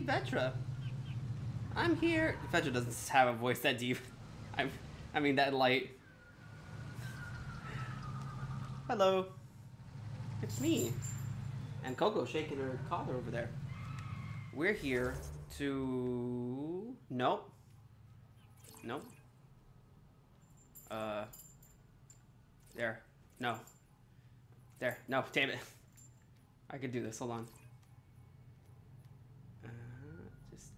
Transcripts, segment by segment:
be Vetra. I'm here. Vetra doesn't have a voice that deep. I mean, that light. Hello. It's me. And Coco shaking her collar over there. We're here to... Nope. Nope. There. No. There. No, damn it. I could do this. Hold on. Just...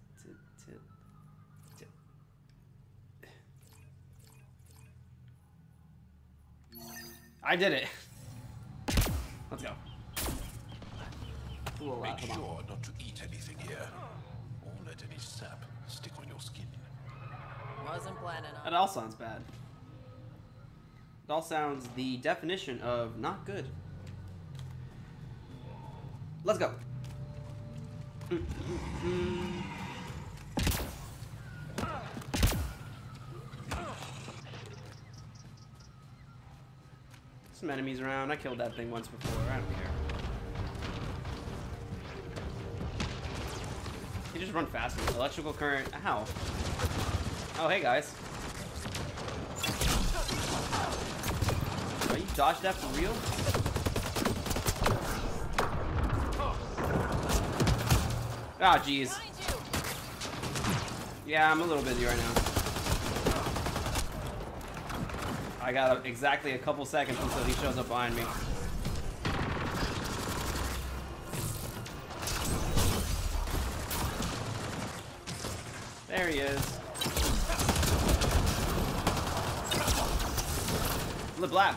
I did it. Let's go. Ooh, make sure not to eat anything here, or let any sap stick on your skin. Wasn't planning on. That all sounds bad. It all sounds the definition of not good. Let's go. Some enemies around. I killed that thing once before. I don't care. You just run faster. Electrical current. Ow. Oh, hey, guys. Oh, you dodged that for real? Ah, oh, jeez. Yeah, I'm a little busy right now. I got exactly a couple seconds until he shows up behind me. There he is. Liblap.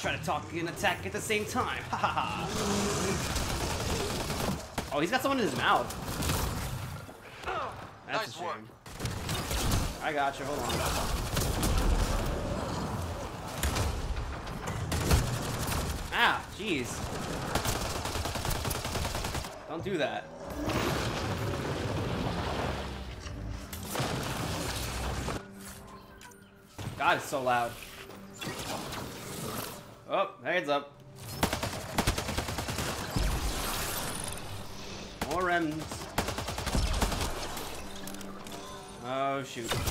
Try to talk and attack at the same time. Ha ha ha. Oh, he's got someone in his mouth. That's nice a shame. Work. I got you. Hold on. Ah, jeez. Don't do that. God, it's so loud. Oh, heads up. More remnants. Oh, shoot. Nice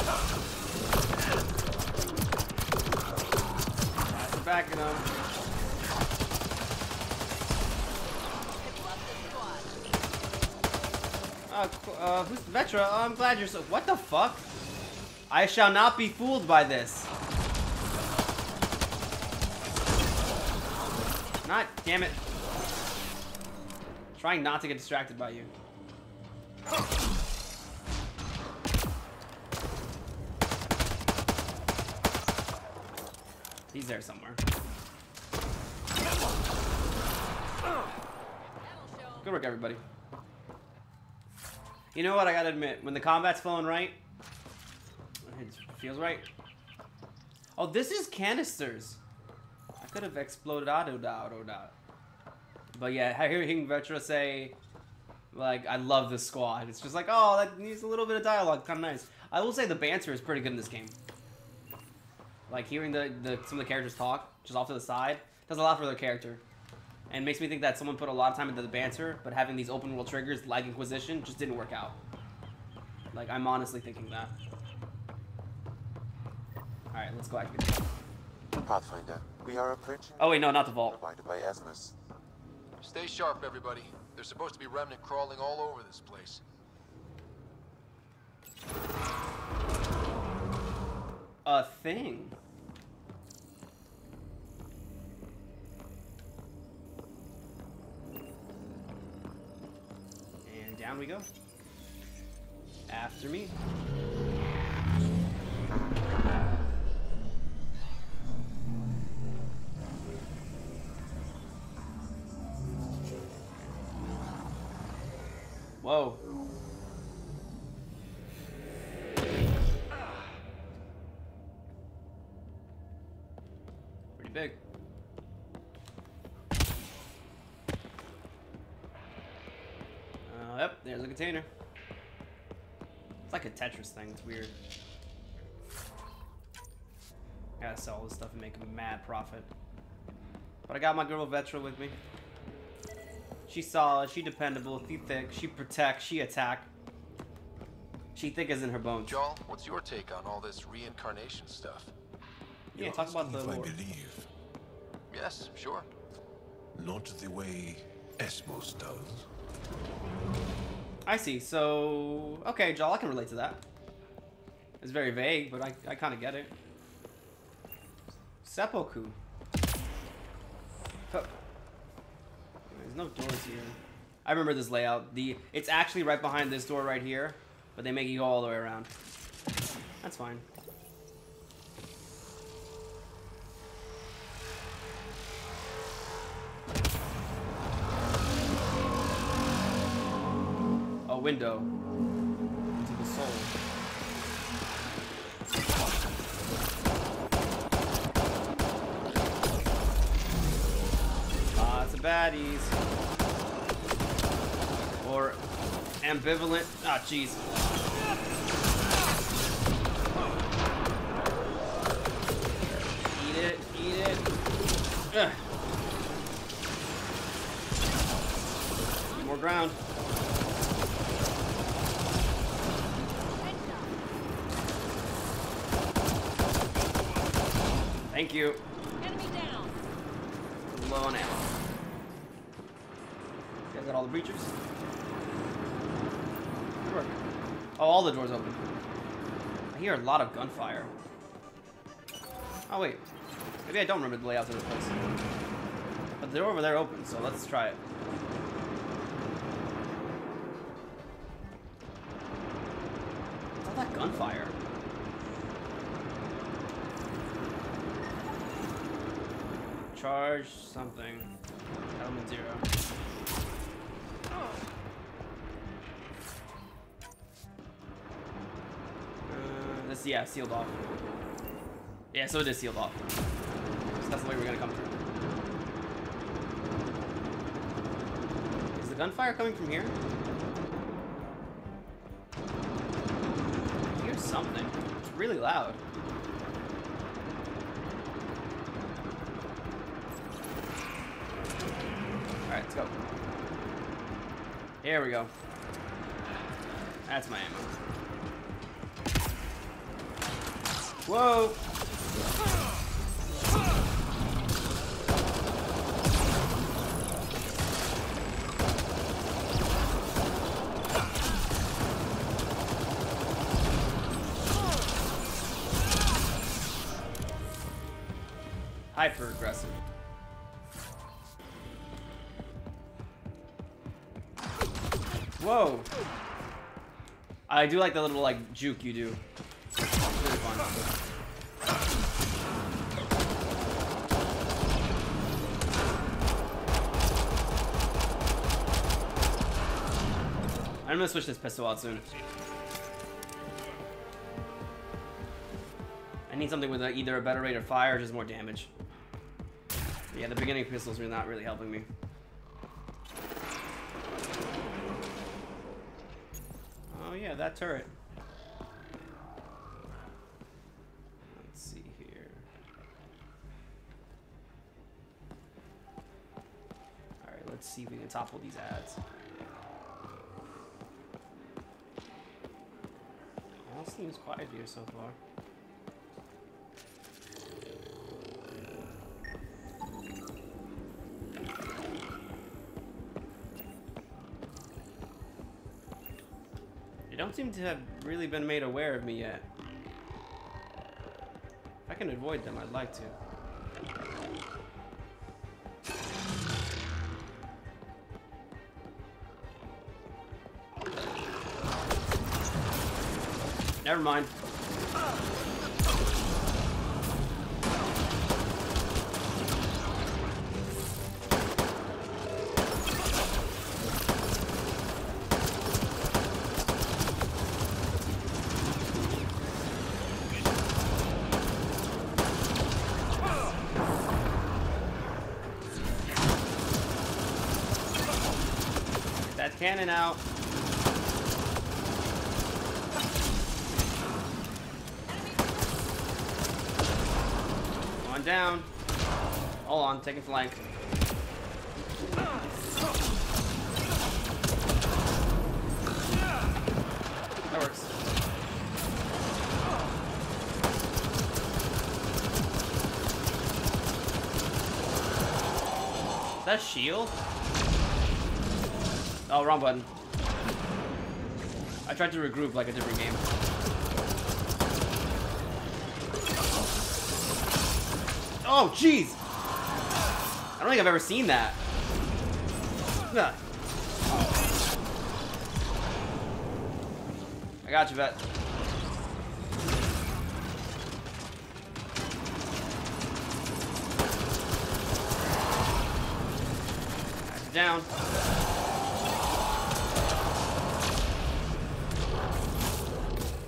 and backing him. Who's Vetra? Oh, I'm glad you're so... What the fuck? I shall not be fooled by this. Not... Damn it. I'm trying not to get distracted by you. He's there somewhere. Good work, everybody. You know what? I gotta admit, when the combat's flowing right, it feels right. Oh, this is canisters. I could have exploded out. But yeah, I hear Vetra say, like, I love this squad. It's just like, oh, that needs a little bit of dialogue. Kind of nice. I will say the banter is pretty good in this game. Like, hearing some of the characters talk, just off to the side, does a lot for their character. And makes me think that someone put a lot of time into the banter, but having these open world triggers, like Inquisition, just didn't work out. Like, I'm honestly thinking that. Alright, let's go activate it. Pathfinder, we are approaching... Oh wait, no, not the vault. ...provided by Asmus. Stay sharp, everybody. There's supposed to be remnant crawling all over this place. A thing. And down we go. After me. Whoa. Big. Yep, there's a container. It's like a Tetris thing, it's weird. I gotta sell all this stuff and make a mad profit. But I got my girl Vetra with me. She's solid, she dependable, she thick, she protects, she attack. She thick as in her bones. Joel, what's your take on all this reincarnation stuff? Yeah, talk about the lore. I believe. Yes, sure. Not the way Esmos does. I see, so... Okay, Joel, I can relate to that. It's very vague, but I kind of get it. Seppuku. Oh. There's no doors here. I remember this layout. It's actually right behind this door right here, but they make you go all the way around. That's fine. A window into the soul. Lots of baddies. Or ambivalent. Ah, jeez. Eat it, eat it. Ugh. More ground. Thank you. Enemy down. Low on ammo. You guys got all the breachers? Good work. Oh, all the doors open. I hear a lot of gunfire. Oh, wait. Maybe I don't remember the layout of this place. But they're over there open, so let's try it. What's all that gunfire? Charge something. Element zero. This, yeah, sealed off. Yeah, so it is sealed off. So that's the way we're gonna come through. Is the gunfire coming from here? I hear something. It's really loud. Alright, let's go. Here we go. That's my ammo. Whoa! Hyper aggressive. Whoa! I do like the little, like, juke you do. It's really fun. I'm gonna switch this pistol out soon. I need something with either a better rate of fire or just more damage. But yeah, the beginning pistols are not really helping me. Oh yeah, that turret. Let's see here. Alright, let's see if we can topple these ads. It all seems quiet here so far. Don't seem to have really been made aware of me yet. If I can avoid them, I'd like to. Never mind. Cannon out. One down. Hold on, taking flank. works. Is that shield? Oh, wrong button. I tried to regroup like a different game. Oh, jeez! I don't think I've ever seen that. Nah. I got you, vet. Down.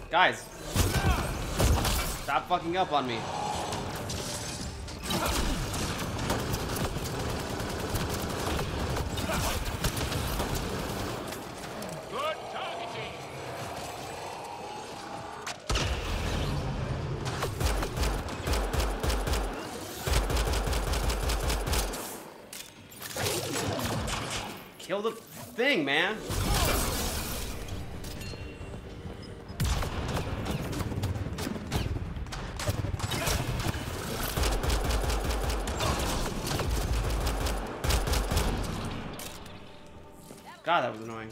Guys, stop fucking up on me. Kill the thing, man. God, that was annoying.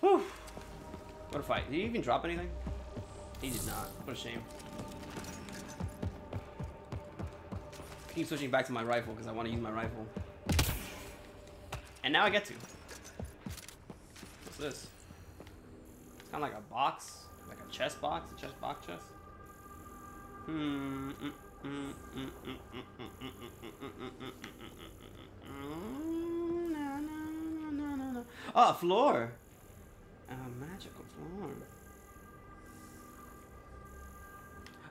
Whew. What a fight. Did he even drop anything? He did not. What a shame. I keep switching back to my rifle because I want to use my rifle. And now I get to. What's this? It's kind of like a box, like a chess box, a chess. Hmm. Oh, a floor. A magical floor.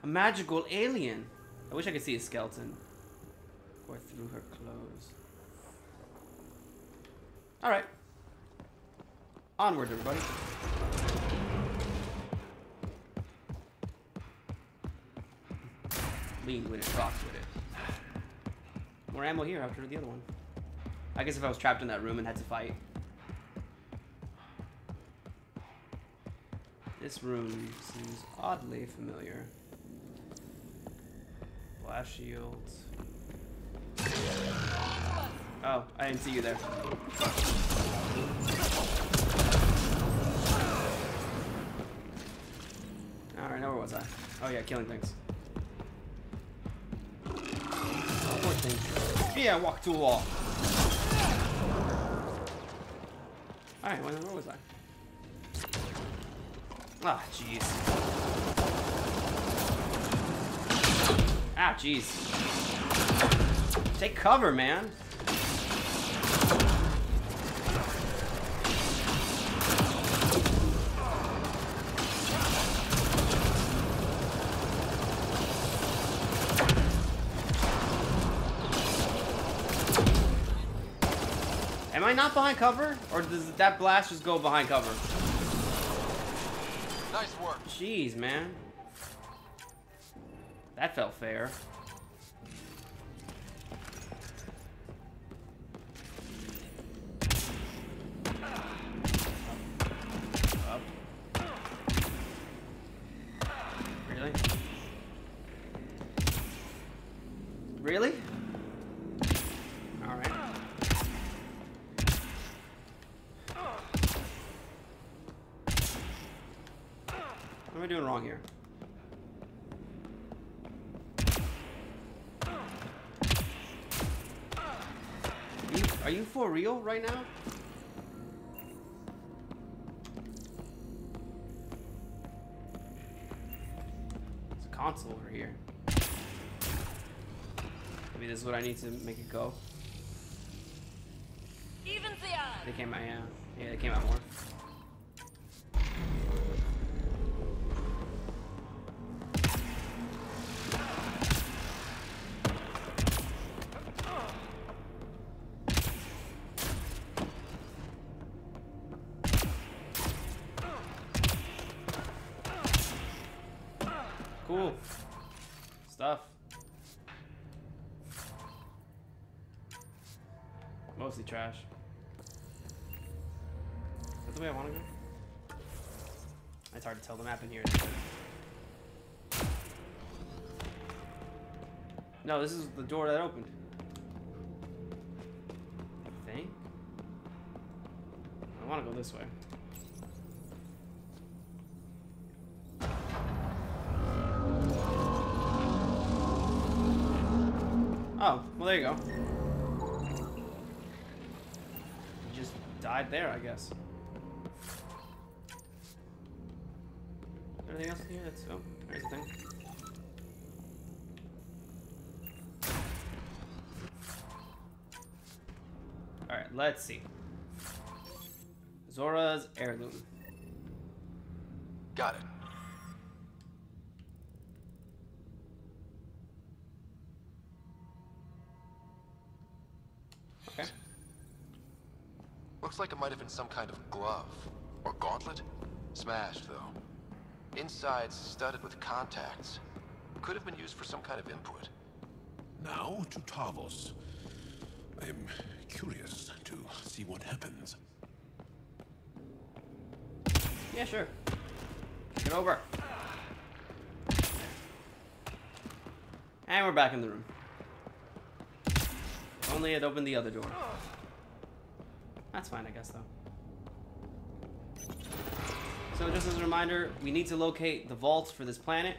A magical alien. I wish I could see a skeleton. Or through her clothes. All right. Onward, everybody. Lean with it, rock with it. More ammo here after the other one. I guess if I was trapped in that room and had to fight. This room seems oddly familiar. Blast shields. Oh, I didn't see you there. Alright, now where was I? Oh yeah, killing things. Oh, poor thing. Yeah, walk to a wall. Alright, well, where was I? Ah, jeez. Ah, jeez. Take cover, man. Am I not behind cover? Or does that blast just go behind cover? Nice work. Jeez, man. That felt fair. Up. Really? Really? All right. What am I doing wrong here? Are you for real right now? There's a console over here. Maybe this is what I need to make it go. Even the odds. They came out, yeah. Yeah, they came out more. the way I want to go? It's hard to tell the map in here. No, this is the door that opened. I think. I want to go this way. Oh, well, there you go. You just died there, I guess. Anything else in here? That's, oh, there's the thing. Alright, let's see. Zora's heirloom. Got it. Okay. Looks like it might have been some kind of glove or gauntlet. Smashed, though. Insides studded with contacts. Could have been used for some kind of input. Now to Taavos. I'm curious to see what happens. Yeah, sure. Get over. And we're back in the room. Only it opened the other door. That's fine, I guess, though. So just as a reminder, we need to locate the vaults for this planet.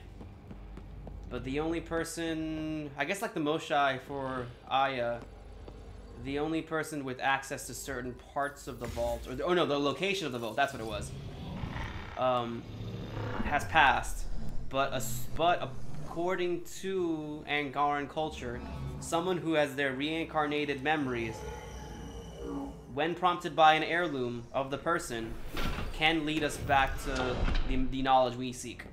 But the only person... I guess like the Moshae for Aya, the only person with access to certain parts of the vault... or the, oh no, the location of the vault, that's what it was. Has passed. But according to Angaran culture, someone who has their reincarnated memories, when prompted by an heirloom of the person, can lead us back to the knowledge we seek.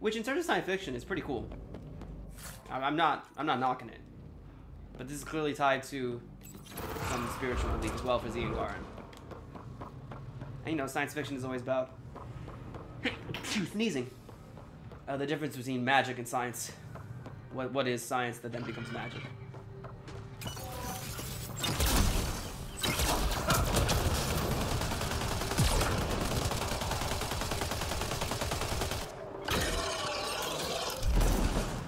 Which, in terms of science fiction, is pretty cool. I'm not knocking it. But this is clearly tied to some spiritual belief as well for the Angaran. And you know, science fiction is always about... sneezing. The difference between magic and science. What is science that then becomes magic?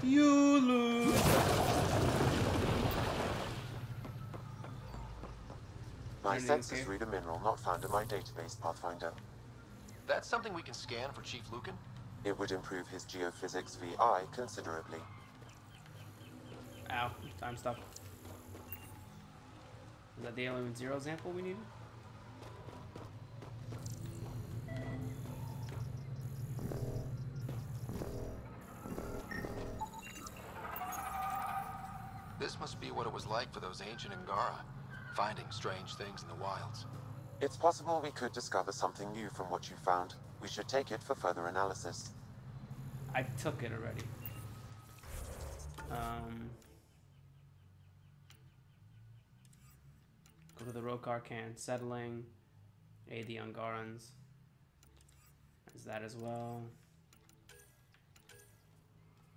You lose. My senses read a mineral not found in my database, Pathfinder. That's something we can scan for Chief Lucan? It would improve his geophysics VI considerably. Ow, time stop. Is that the Element Zero example we needed? This must be what it was like for those ancient Angara, finding strange things in the wilds. It's possible we could discover something new from what you found. We should take it for further analysis. I took it already. Go to the Rokar can. Settling. Aid the Angarans. Is that as well?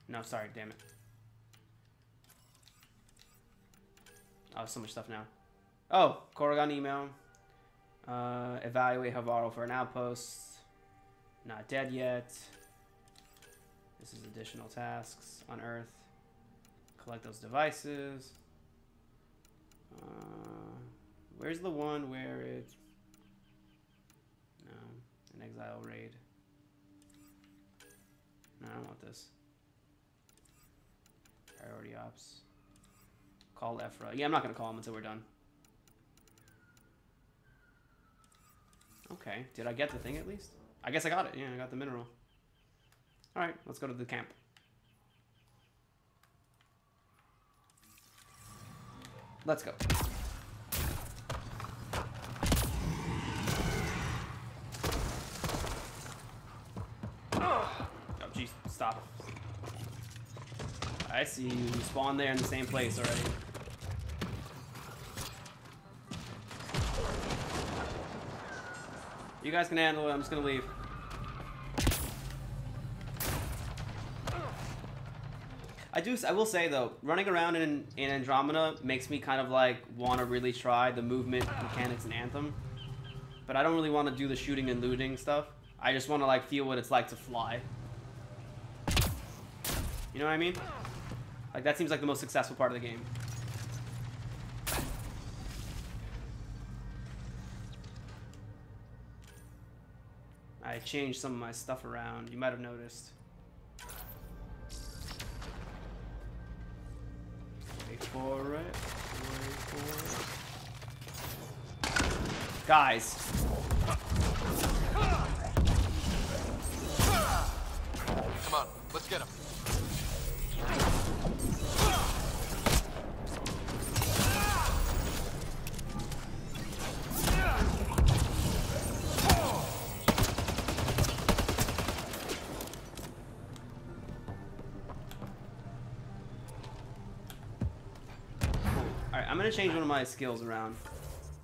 No, sorry, damn it. Oh, so much stuff now. Oh, Korrigan email. Evaluate Havarl for an outpost. Not dead yet. This is additional tasks. Unearth. Collect those devices. Where's the one where it... No. An exile raid. No, I don't want this. Priority ops. Call Ephra. Yeah, I'm not going to call him until we're done. Okay. Did I get the thing at least? I guess I got it. Yeah, I got the mineral. Alright, let's go to the camp. Let's go. Oh, jeez, stop. I see you spawn there in the same place already. You guys can handle it, I'm just gonna leave. I will say though, running around in Andromeda makes me kind of like want to really try the movement mechanics in Anthem. but I don't really want to do the shooting and looting stuff. I just want to like feel what it's like to fly. You know what I mean? Like that seems like the most successful part of the game. I changed some of my stuff around. You might have noticed. Wait for it. Wait for it. Guys. Come on, let's get him. I'm gonna change one of my skills around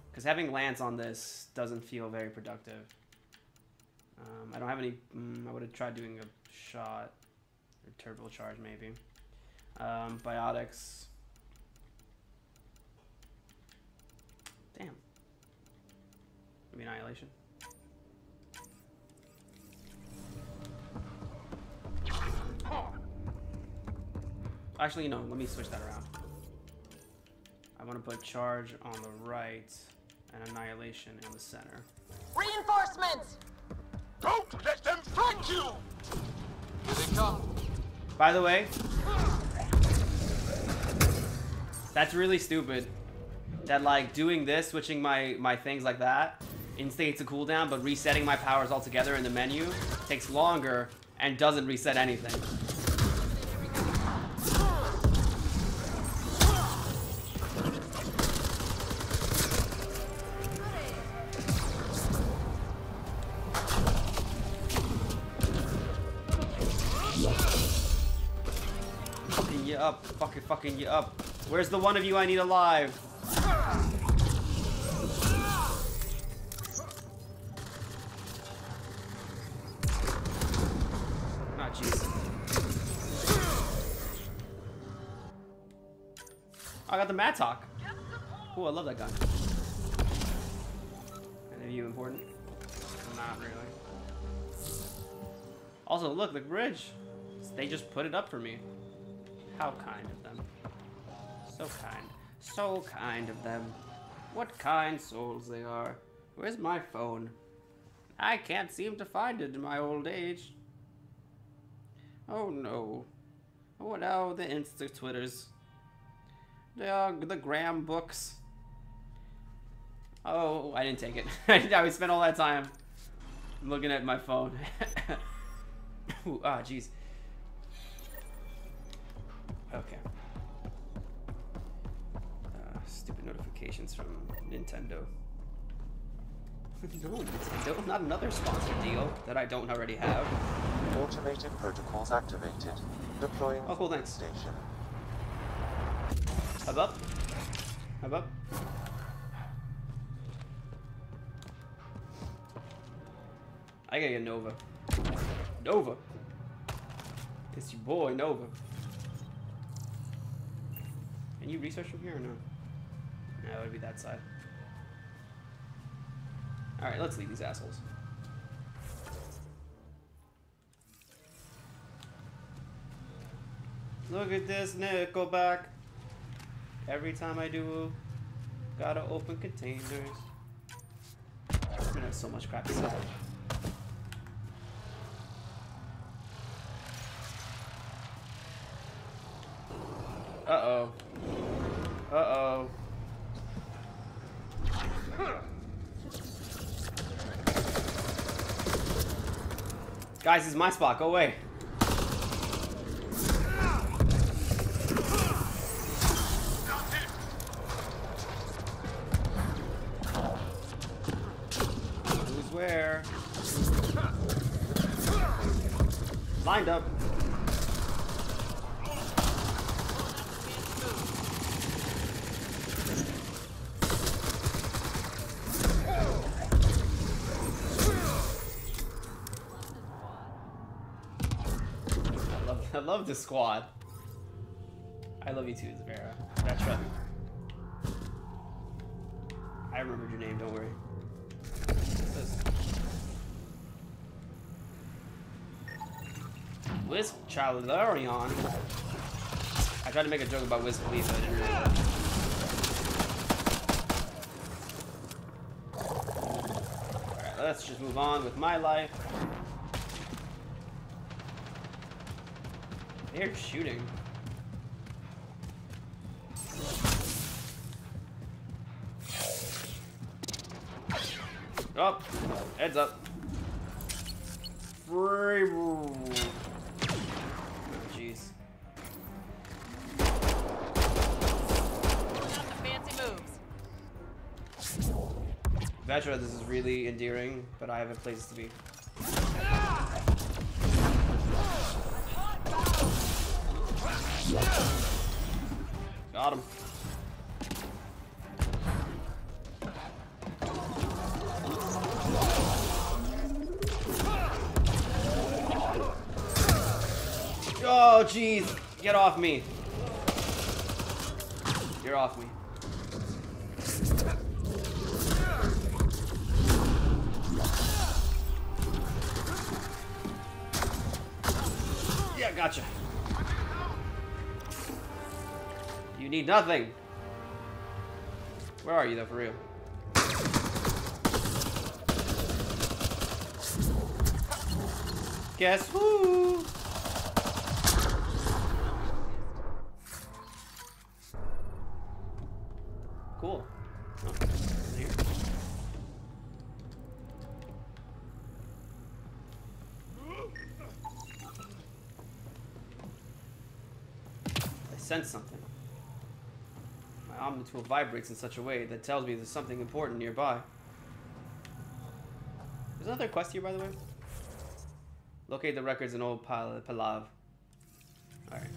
because having Lance on this doesn't feel very productive. I don't have any. I would have tried doing a shot or turbocharge maybe. Biotics. Damn. Maybe annihilation. Actually, no. Let me switch that around. I want to put charge on the right and annihilation in the center. Reinforcements! Don't let them find you! Here they come. By the way, that's really stupid. That like doing this, switching my things like that, instigates a cooldown, but resetting my powers altogether in the menu takes longer and doesn't reset anything. Fucking you up. Where's the one of you I need alive? Ah, jeez. I got the Matok. Ooh, I love that gun. Are you important? Not really. Also, look, the bridge. They just put it up for me. How kind of them. So kind. So kind of them. What kind souls they are. Where's my phone? I can't seem to find it in my old age. Oh no. Oh no, the Insta Twitters. They are the Gram books. Oh, I didn't take it. I would spend all that time looking at my phone. Ooh, ah, jeez. Okay. Stupid notifications from Nintendo. No, Nintendo, not another sponsor deal that I don't already have. Automated protocols activated. Deploying. Oh, cool, thanks. Station. Hub up. Hub up. I gotta get Nova. Nova. It's your boy, Nova. Can you research from here or no? No, it would be that side. Alright, let's leave these assholes. Look at this Nickelback. Every time I do, gotta open containers. I'm gonna have so much crap to sell. Uh-oh. Uh-oh. Guys, this is my spot. Go away. Who's where? Lined up. I love this squad. I love you too, Zavara. Vetra. I remembered your name, don't worry. Wisp Chalorion. I tried to make a joke about Wisp Chalorion, but I didn't really know. Alright, let's just move on with my life. They're shooting. Oh, heads up. Free. Oh, jeez. Not the fancy moves. Vetra, this is really endearing, but I have a place to be. Got him. Oh, jeez. Get off me. You're off me. Yeah, gotcha. You need nothing. Where are you, though, for real? Guess who? Cool. Oh, here. I sense something. My Omnitool vibrates in such a way that tells me there's something important nearby. There's another quest here, by the way. Locate the records in old Palav. Alright.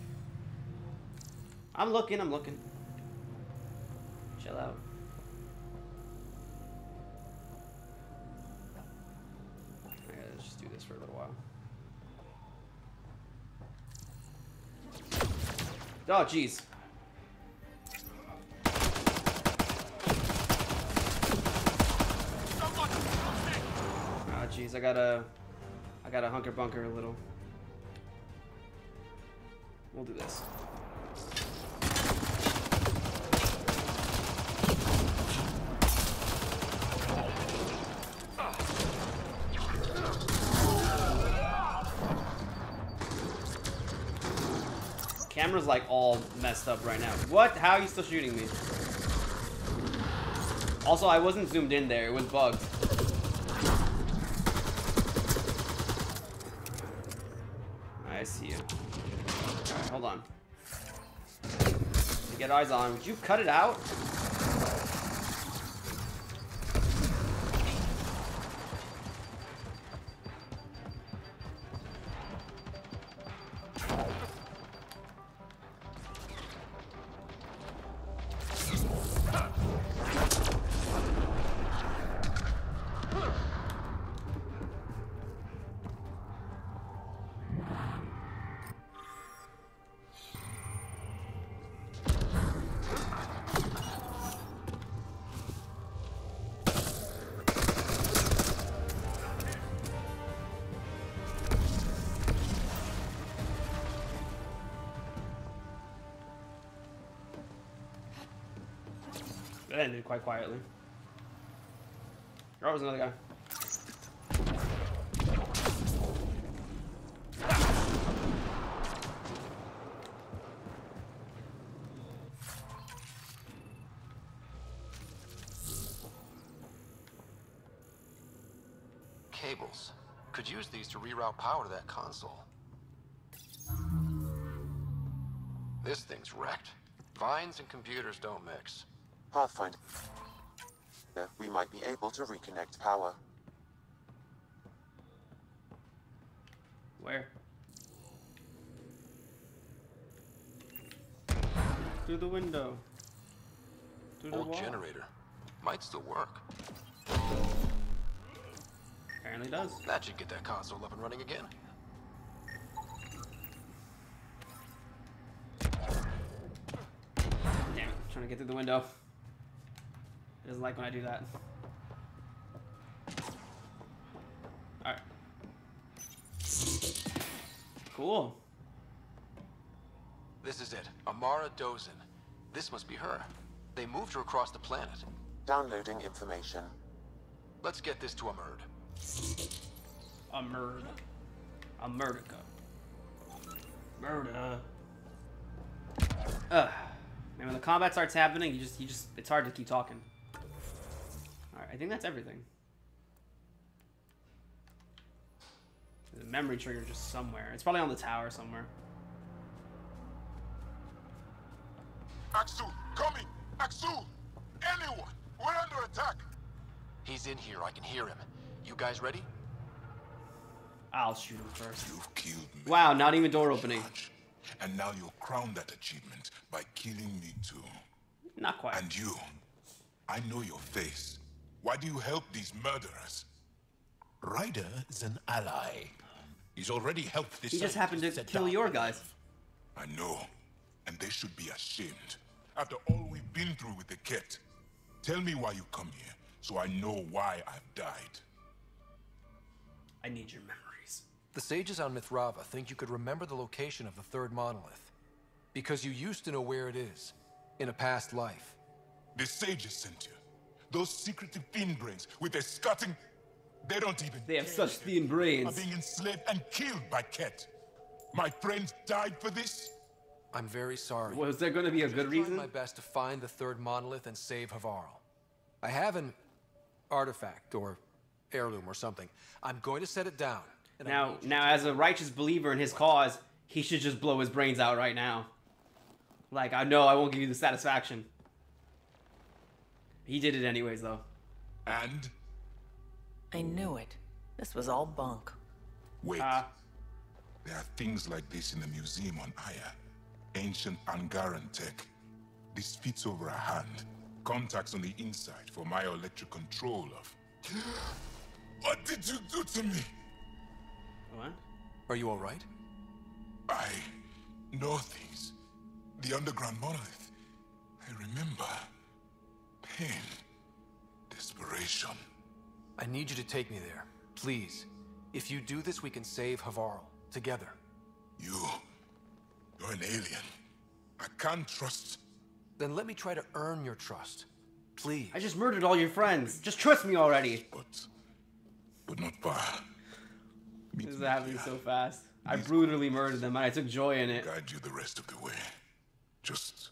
I'm looking. Chill out. Okay, let's just do this for a little while. Oh, jeez. Oh, jeez, I gotta hunker bunker a little. We'll do this. Camera's like all messed up right now. What? How are you still shooting me? Also, I wasn't zoomed in there. It was bugged. I see you. Alright, hold on. To get eyes on, would you cut it out? It ended quite quietly. There was another guy. Cables. Could use these to reroute power to that console. This thing's wrecked. Vines and computers don't mix. Pathfinder, we might be able to reconnect power. Where? Through the window. Through the wall. Generator. Might still work. Apparently does. That should get that console up and running again. Damn it, trying to get through the window. It doesn't like when I do that. Alright. Cool. This is it. Amara Dozin. This must be her. They moved her across the planet. Downloading information. Let's get this to Amurd. Amurd. Amurdica. Murda. Ugh. And when the combat starts happening, you just it's hard to keep talking. Alright, I think that's everything. The memory trigger just somewhere. It's probably on the tower somewhere. Aksu, coming! Aksu! Anyone! We're under attack! He's in here, I can hear him. You guys ready? I'll shoot him first. You've killed me. Wow, not even door opening. And now you'll crown that achievement by killing me too. Not quite. And you, I know your face. Why do you help these murderers? Ryder is an ally. He's already helped this. He just happened to kill your guys. I know, and they should be ashamed. After all we've been through with the Kett. Tell me why you come here, so I know why I've died. I need your memories. The sages on Mithrava think you could remember the location of the third monolith. Because you used to know where it is, in a past life. The sages sent you. Those secretive thin brains with their scutting. They don't even. They have such thin brains. Are being enslaved and killed by Kett. My friends died for this? I'm very sorry. Was there going to be a good reason? I tried my best to find the third monolith and save Havarl. I have an artifact or heirloom or something. I'm going to set it down. Now, as a righteous believer in his cause, he should just blow his brains out right now. Like, I know I won't give you the satisfaction. He did it anyways, though. And? I knew it. This was all bunk. Wait. There are things like this in the museum on Aya. Ancient Angaran tech. This fits over a hand. Contacts on the inside for myoelectric control of... What did you do to me? What? Are you all right? I know things. The underground monolith. I remember. Pain. Desperation. I need you to take me there, please. If you do this, we can save Havarl, together. You're an alien. I can't trust. Then let me try to earn your trust, please. I just murdered all your friends. Just trust me already. But not far. This is happening so fast. I brutally murdered them, and I took joy in it. Guide you the rest of the way. Just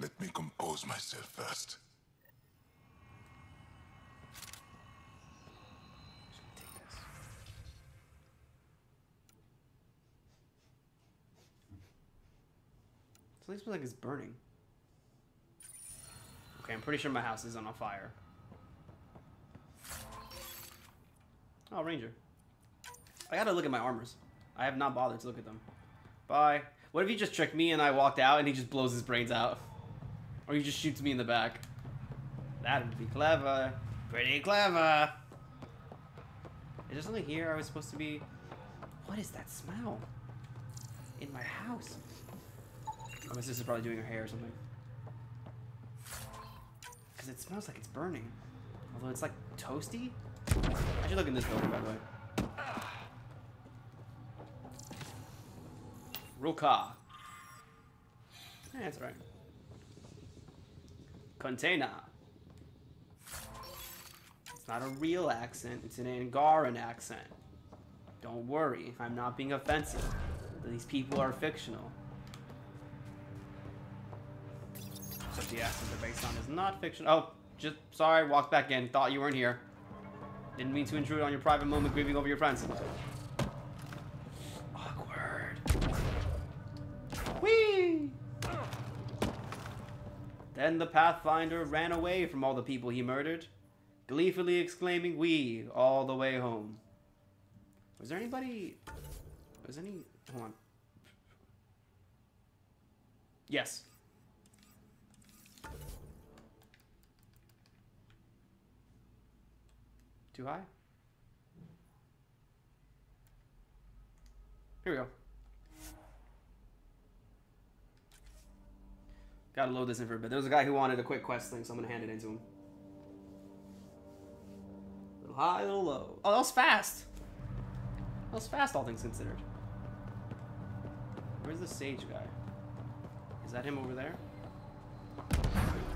let me compose myself first. At least like it's burning. Okay, I'm pretty sure my house is on a fire. Oh, Ranger. I gotta look at my armors. I have not bothered to look at them. Bye. What if he just tricked me and I walked out and he just blows his brains out? Or he just shoots me in the back. That would be clever. Pretty clever. Is there something here I was supposed to be... What is that smell? In my house. Oh, my sister's probably doing her hair or something. Because it smells like it's burning. Although it's like toasty. I should look in this building, by the way. Ruka. Yeah, that's right. Container. It's not a real accent. It's an Angaran accent. Don't worry. I'm not being offensive. These people are fictional. The accent they're based on is not fiction. Oh, just sorry, walked back in. Thought you weren't here. Didn't mean to intrude on your private moment grieving over your friends. Awkward. Whee! Then the Pathfinder ran away from all the people he murdered, gleefully exclaiming, "We!" all the way home. Was there anybody? Was any? Hold on. Yes. Too high? Here we go. Gotta load this in for a bit. There was a guy who wanted a quick quest thing, so I'm gonna hand it in to him. Little high, little low. Oh, that was fast! That was fast, all things considered. Where's the sage guy? Is that him over there?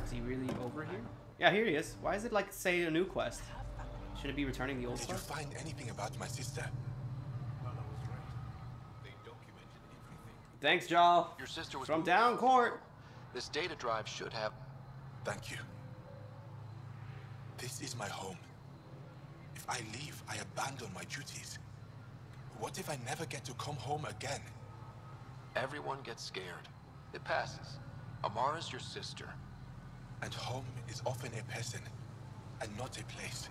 Is he really over here? Yeah, here he is. Why is it like, say, a new quest? Should it be returning the old quest? Did you find anything about my sister? Well, I was right. They documented everything. Thanks, Joel. Your sister was from down court. This data drive should have... Thank you. This is my home. If I leave, I abandon my duties. What if I never get to come home again? Everyone gets scared. It passes. Amara's your sister. And home is often a person, and not a place.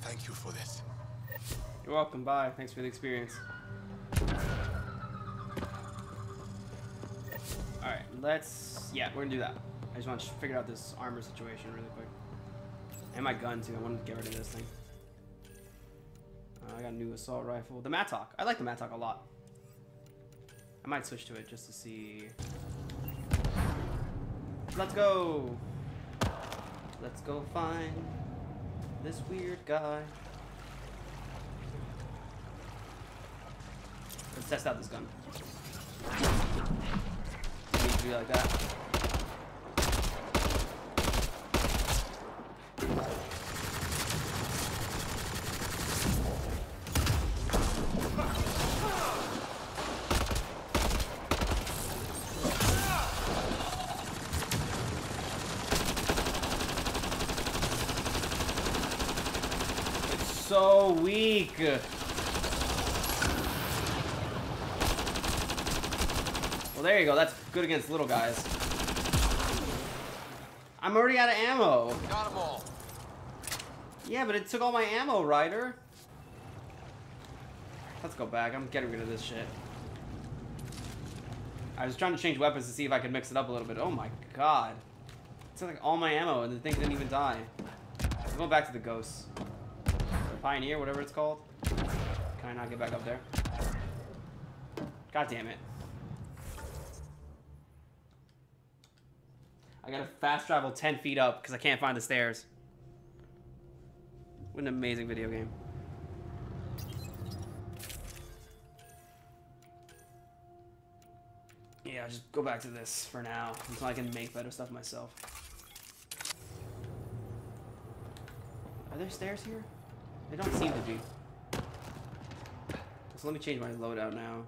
Thank you for this. You're welcome, bye. Thanks for the experience. Alright, let's... Yeah, we're gonna do that. I just want to figure out this armor situation really quick. And my gun, too. I want to get rid of this thing. I got a new assault rifle. The Matok. I like the Matok a lot. I might switch to it just to see... Let's go! Let's go find this weird guy. Let's test out this gun. Need to be like that. So weak. Well, there you go. That's good against little guys. I'm already out of ammo. Got them all. Yeah, but it took all my ammo, Ryder. Let's go back. I'm getting rid of this shit. I was trying to change weapons to see if I could mix it up a little bit. Oh my god. It took like all my ammo and the thing didn't even die. I'm going back to the ghosts. Pioneer, whatever it's called. Can I not get back up there? God damn it. I gotta fast travel 10 feet up because I can't find the stairs. What an amazing video game. Yeah, I'll just go back to this for now until I can make better stuff myself. Are there stairs here? They don't seem to be. So let me change my loadout now.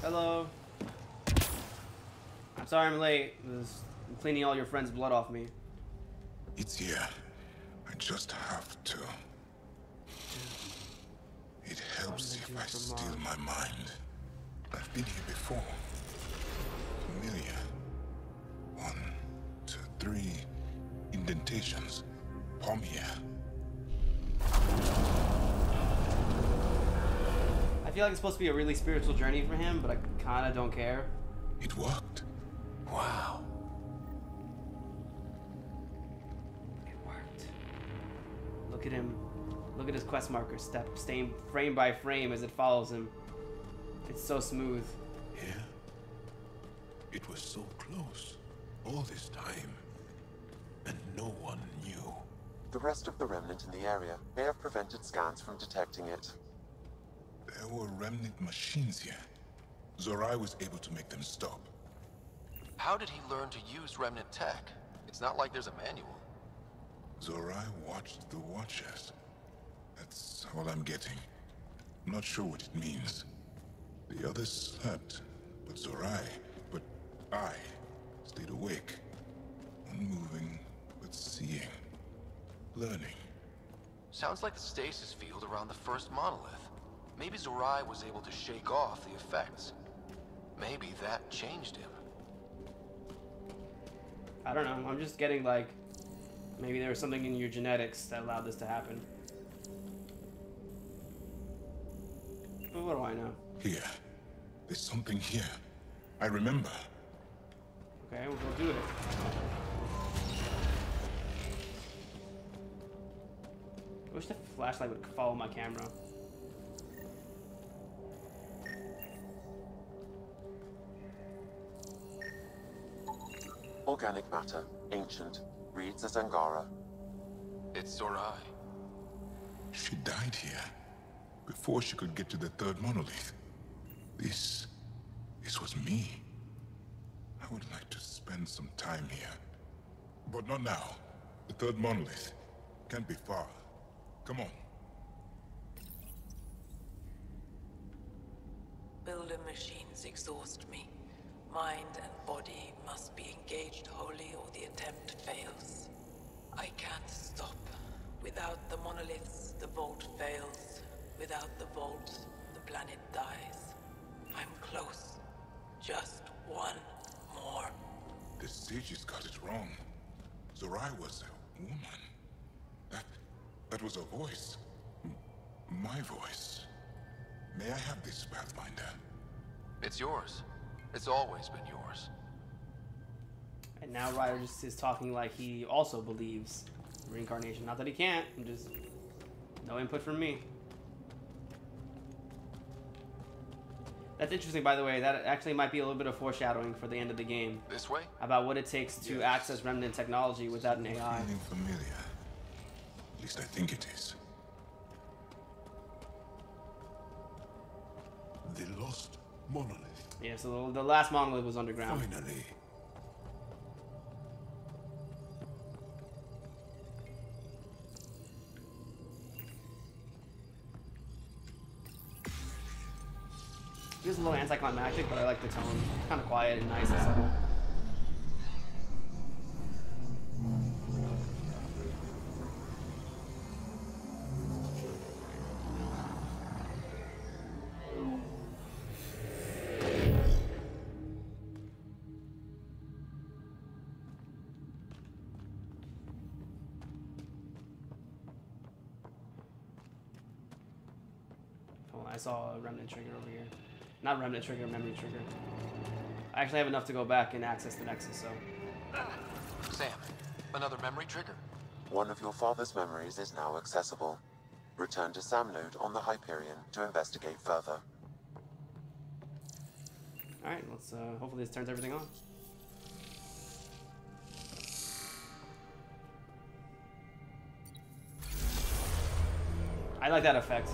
Hello. I'm sorry I'm late. I'm cleaning all your friends' blood off me. It's here. I just have to. It helps if I steal my mind. I've been here before. Familiar. 1, 2, 3 indentations. Palm here. I feel like it's supposed to be a really spiritual journey for him, but I kinda don't care. It worked. Wow. It worked. Look at him. Look at his quest marker step, staying frame by frame as it follows him. It's so smooth. Yeah. It was so close. All this time. And no one knew. The rest of the remnant in the area may have prevented scans from detecting it. There were remnant machines here. Zorai was able to make them stop. How did he learn to use remnant tech? It's not like there's a manual. Zorai watched the Watchers. That's all I'm getting. I'm not sure what it means. The others slept, but I stayed awake. Unmoving, but seeing. Learning. Sounds like the stasis field around the first monolith. Maybe Zorai was able to shake off the effects. Maybe that changed him. I don't know. I'm just getting like Maybe there was something in your genetics that allowed this to happen. But what do I know? Here. There's something here. I remember. Okay, we'll go do it. I wish the flashlight would follow my camera. Organic matter, ancient, reads as Angara. It's Zorai. She died here before she could get to the third monolith. This was me. I would like to spend some time here, but not now. The third monolith can't be far. Come on. Builder machines exhaust me. Mind and body must be engaged wholly or the attempt fails. I can't stop. Without the monoliths, the vault fails. Without the vault, the planet dies. I'm close. Just one more. The sages got it wrong. Zorai was a woman. That was her voice. My voice. May I have this, Pathfinder? It's yours. It's always been yours. And now Ryder just is talking like he also believes reincarnation. Not that he can't. I'm just... no input from me. That's interesting, by the way. That actually might be a little bit of foreshadowing for the end of the game. This way? About what it takes to access Remnant technology without an AI. Something familiar. At least I think it is. The lost monolith. Yeah, so the last monolith was underground. Finally. It was a little anticlimactic, but I like the tone. It's kind of quiet and nice and subtle. I saw a remnant trigger over here. Not remnant trigger, memory trigger. I actually have enough to go back and access the Nexus, so. Sam, another memory trigger. One of your father's memories is now accessible. Return to Samnode on the Hyperion to investigate further. Alright, let's hopefully this turns everything on. I like that effect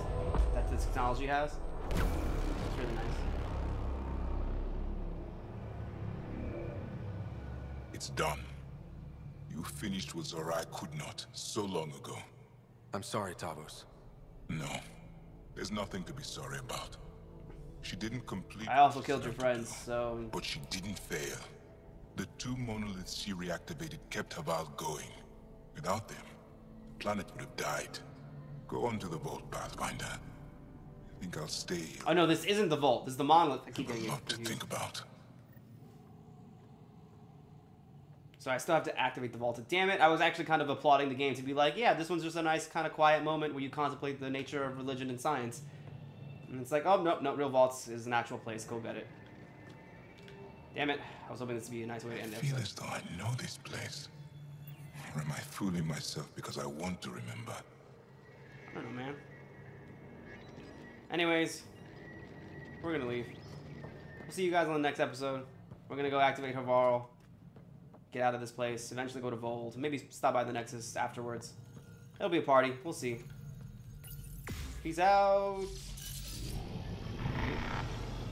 that this technology has. It's really nice. It's done. You finished what Zorai could not so long ago. I'm sorry, Taavos. No. There's nothing to be sorry about. She didn't complete... I also killed your friends, so... But she didn't fail. The two monoliths she reactivated kept Havarl going. Without them, the planet would have died. Go on to the vault, Pathfinder. I think I'll stay here. Oh no, this isn't the vault. This is the monolith. I keep getting confused. There's a lot to think about. So I still have to activate the vault. Damn it, I was actually kind of applauding the game to be like, yeah, this one's just a nice kind of quiet moment where you contemplate the nature of religion and science. And it's like, oh, nope, no, Real Vaults is an actual place. Go get it. Damn it. I was hoping this would be a nice way to end the episode. I feel as though I know this place. Or am I fooling myself because I want to remember? I don't know, man. Anyways, we're gonna leave. We'll see you guys on the next episode. We're gonna go activate Havarl, get out of this place, eventually go to Voeld, maybe stop by the Nexus afterwards. It'll be a party. We'll see. Peace out.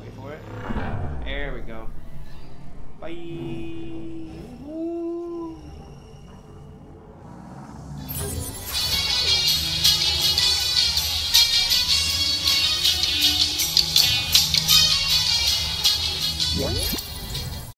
Wait for it. There we go. Bye.